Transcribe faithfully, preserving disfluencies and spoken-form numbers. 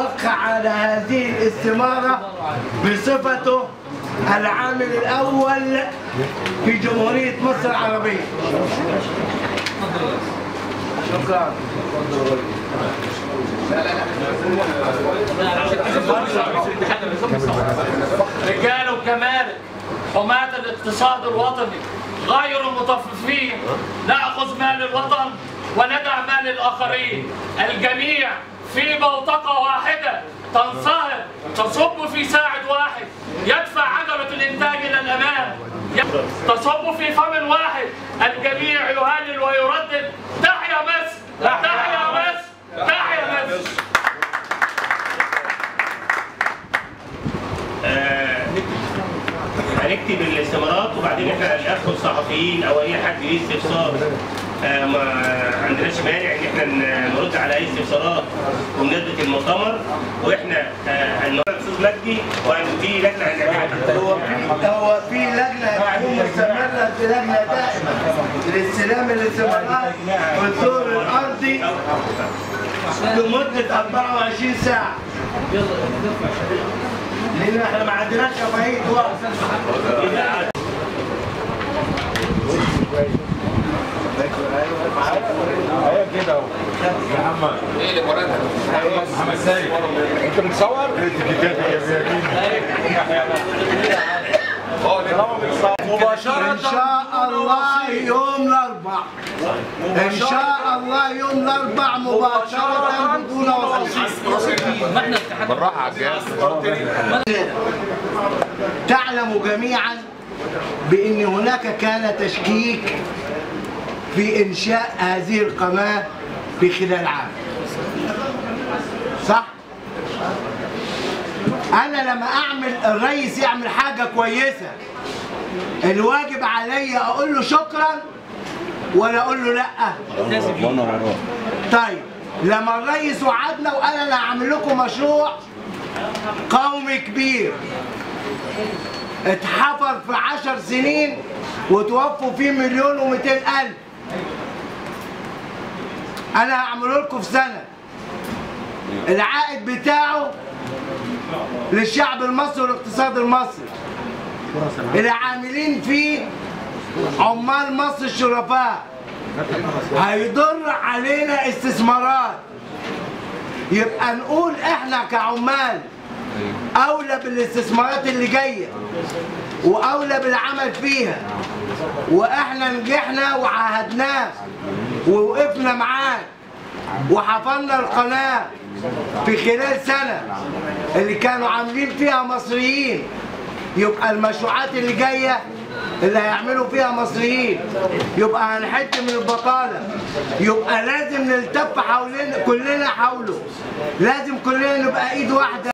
يوقع على هذه الاستمارة بصفته العامل الأول في جمهورية مصر العربية. شكرا. رجال وكمال حماة الاقتصاد الوطني غير المطففين، نأخذ مال الوطن وندع مال الآخرين، الجميع في بوتقة واحدة تنصهر تصب في ساعد واحد، يدفع عجلة الإنتاج إلى الأمام، تصب في فم واحد، الجميع يهلل ويردد تحيا مصر تحيا مصر تحيا مصر. هنكتب الاستمارات وبعدين احنا هندخل صحفيين او اي حد ليه استفسار، ما عندناش مانع ان احنا نرد على اي استفسارات وندة المؤتمر، واحنا النهارده استاذ مجدي وفي لجنه هنعملها. هو في لجنه هتكون مستمره، في لجنه دائمه لاستلام الاستمارات والدور الارضي لمده أربعة وعشرين ساعه، لان احنا ما عندناش رفاهيه وقت. ايوه كده اهو يا عم. ايه اللي وراك يا محمد سيد؟ انت بتصور؟ انت كده يا بيه. مباشرة ان شاء الله يوم الاربعاء، ان شاء الله يوم الاربعاء مباشرة بدون وسيط. ما احنا بالراحة على الجهاز. تعلم جميعا بان هناك كان تشكيك في إنشاء هذه القناة في خلال عام، صح؟ أنا لما أعمل الرئيس يعمل حاجة كويسة، الواجب عليا أقول له شكراً ولا أقول له لأ؟ طيب لما الرئيس وعدنا وقال أنا هعمل لكم مشروع قومي كبير اتحفر في عشر سنين وتوفوا فيه مليون ومئتين ألف، أنا هعمله لكم في سنة، العائد بتاعه للشعب المصري والاقتصاد المصري، العاملين فيه عمال مصر الشرفاء، هيضر علينا استثمارات، يبقى نقول إحنا كعمال أولى بالاستثمارات اللي جاية وأولى بالعمل فيها، وإحنا نجحنا وعاهدناه ووقفنا معاك وحفرنا القناة في خلال سنة اللي كانوا عاملين فيها مصريين، يبقى المشروعات اللي جاية اللي هيعملوا فيها مصريين يبقى هنحد من البطالة، يبقى لازم نلتف حوالين كلنا حوله، لازم كلنا نبقى إيد واحدة.